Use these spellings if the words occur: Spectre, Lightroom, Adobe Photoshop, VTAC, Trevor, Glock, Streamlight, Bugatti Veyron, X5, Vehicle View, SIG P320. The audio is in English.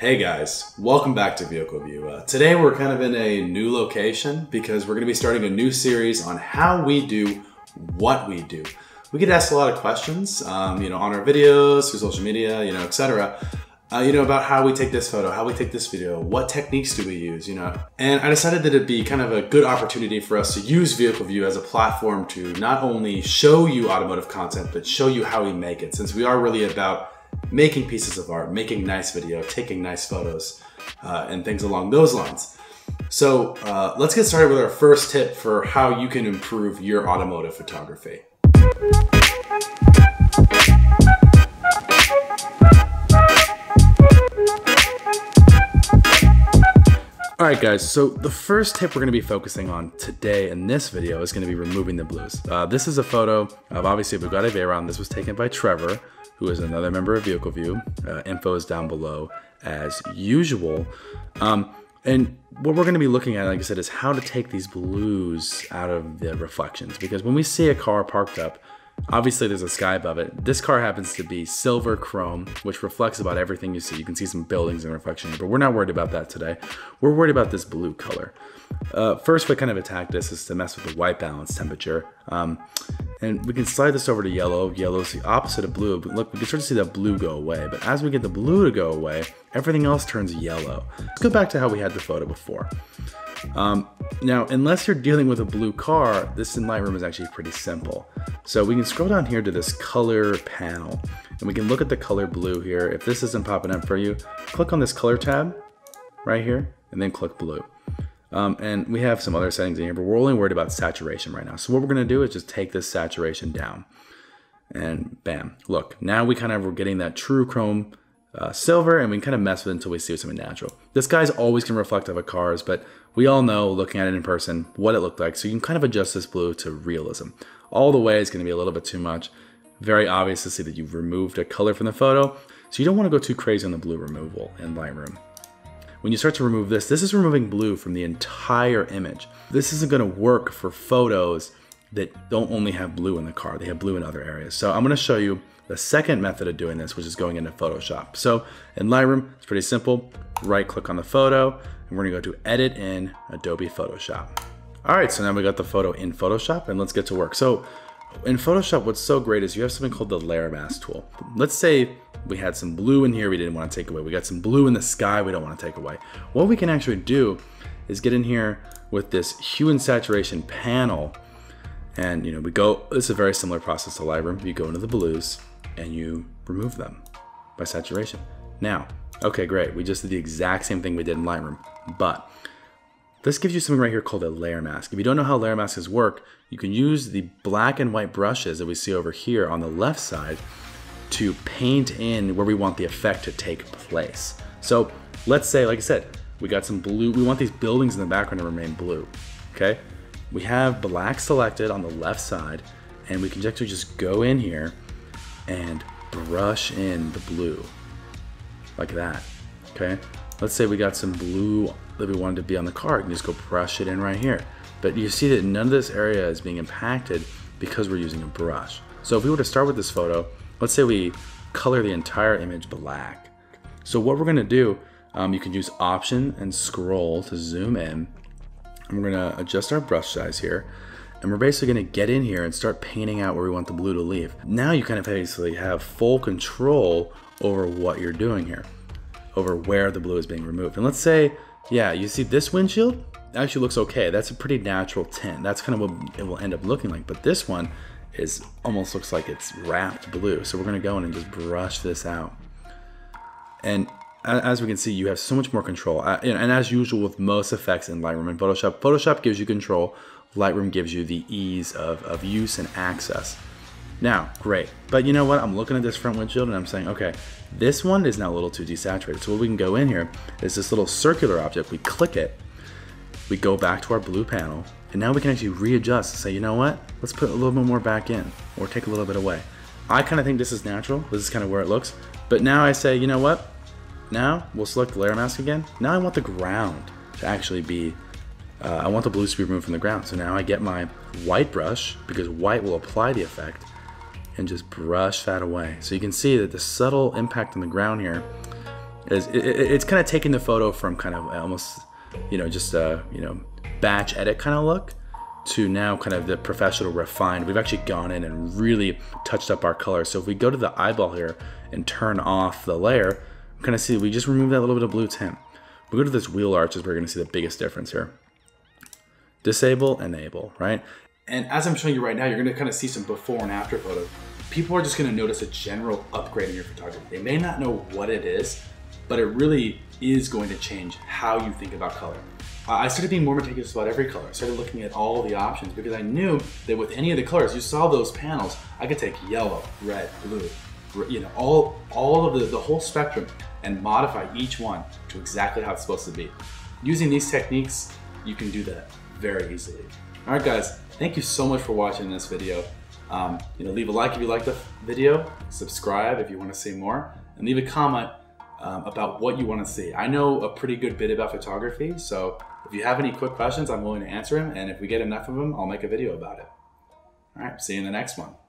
Hey guys, welcome back to Vehicle View. Today we're kind of in a new location because we're gonna be starting a new series on how we do what we do. We get asked a lot of questions, on our videos, through social media, et cetera, about how we take this photo, how we take this video, what techniques do we use, And I decided that it'd be kind of a good opportunity for us to use Vehicle View as a platform to not only show you automotive content, but show you how we make it, since we are really about making pieces of art, making nice video, taking nice photos, and things along those lines. So let's get started with our first tip for how you can improve your automotive photography. All right guys, so the first tip we're gonna be focusing on today in this video is gonna be removing the blues. This is a photo of obviously a Bugatti Veyron. This was taken by Trevor, who is another member of Vehicle View. Info is down below as usual. And what we're gonna be looking at, like I said, is how to take these blues out of the reflections. Because when we see a car parked up, obviously there's a sky above it. This car happens to be silver chrome, which reflects about everything you see. You can see some buildings in reflection, but we're not worried about that today. We're worried about this blue color. First way to kind of attack this is to mess with the white balance temperature. And we can slide this over to yellow. Yellow is the opposite of blue. But look, we can start to see that blue go away. But as we get the blue to go away, everything else turns yellow. Let's go back to how we had the photo before. Now, unless you're dealing with a blue car, this in Lightroom is actually pretty simple. So we can scroll down here to this color panel, and we can look at the color blue here. If this isn't popping up for you, click on this color tab right here, and then click blue. And we have some other settings in here, but we're only worried about saturation right now. So what we're gonna do is just take this saturation down, and bam, look, now we kind of we're getting that true chrome silver, and we can kind of mess with it until we see something natural. This guy's always gonna reflect off of cars, but we all know looking at it in person what it looked like. So you can kind of adjust this blue to realism. All the way is gonna be a little bit too much. Very obvious to see that you've removed a color from the photo. So you don't wanna go too crazy on the blue removal in Lightroom. When you start to remove this, this is removing blue from the entire image. This isn't gonna work for photos that don't only have blue in the car, they have blue in other areas. So I'm gonna show you the second method of doing this, which is going into Photoshop. So in Lightroom, it's pretty simple. Right click on the photo, and we're gonna go to Edit in Adobe Photoshop. All right, so now we got the photo in Photoshop, and let's get to work. So in Photoshop, what's so great is you have something called the layer mask tool. Let's say we had some blue in here we didn't wanna take away. We got some blue in the sky we don't wanna take away. What we can actually do is get in here with this hue and saturation panel, and we go, this is a very similar process to Lightroom. You go into the blues and you remove them by saturation. Now, okay, great. We just did the exact same thing we did in Lightroom, but this gives you something right here called a layer mask. If you don't know how layer masks work, you can use the black and white brushes that we see over here on the left side to paint in where we want the effect to take place. So let's say, like I said, we got some blue. We want these buildings in the background to remain blue, okay? We have black selected on the left side, and we can actually just go in here and brush in the blue like that, okay? Let's say we got some blue that we wanted to be on the car, and just go brush it in right here. But you see that none of this area is being impacted because we're using a brush. So if we were to start with this photo, let's say we color the entire image black. So what we're gonna do, you can use Option and Scroll to zoom in. And we're gonna adjust our brush size here, and we're basically gonna get in here and start painting out where we want the blue to leave. Now you kind of basically have full control over what you're doing here, over where the blue is being removed. And let's say, yeah, you see this windshield actually looks okay. That's a pretty natural tint. That's kind of what it will end up looking like. But this one is almost looks like it's wrapped blue. So we're gonna go in and just brush this out. And as we can see, you have so much more control. And as usual with most effects in Lightroom and Photoshop, Photoshop gives you control, Lightroom gives you the ease of use and access. Now, great, but you know what? I'm looking at this front windshield and I'm saying, okay, this one is now a little too desaturated. So what we can go in here is this little circular object. We click it, we go back to our blue panel, and now we can actually readjust and say, you know what? Let's put a little bit more back in or take a little bit away. I kind of think this is natural. This is kind of where it looks. But now I say, you know what? Now we'll select the layer mask again. Now I want the ground to actually be, I want the blues to be removed from the ground. So now I get my white brush, because white will apply the effect, and just brush that away. So you can see that the subtle impact on the ground here it's kind of taking the photo from kind of almost, you know, just a, you know, batch edit kind of look to now kind of the professional refined. We've actually gone in and really touched up our color. So if we go to the eyeball here and turn off the layer, kind of see, we just remove that little bit of blue tint. We go to this wheel arches, we're gonna see the biggest difference here. Disable, enable, right? And as I'm showing you right now, you're gonna kind of see some before and after photos. People are just gonna notice a general upgrade in your photography. They may not know what it is, but it really is going to change how you think about color. I started being more meticulous about every color. I started looking at all the options because I knew that with any of the colors, you saw those panels, I could take yellow, red, blue, you know, all of the whole spectrum and modify each one to exactly how it's supposed to be. Using these techniques, you can do that very easily. All right, guys, thank you so much for watching this video. You know, leave a like if you liked the video, subscribe if you want to see more, and leave a comment about what you want to see. I know a pretty good bit about photography, so if you have any quick questions, I'm willing to answer them, and if we get enough of them, I'll make a video about it. All right, see you in the next one.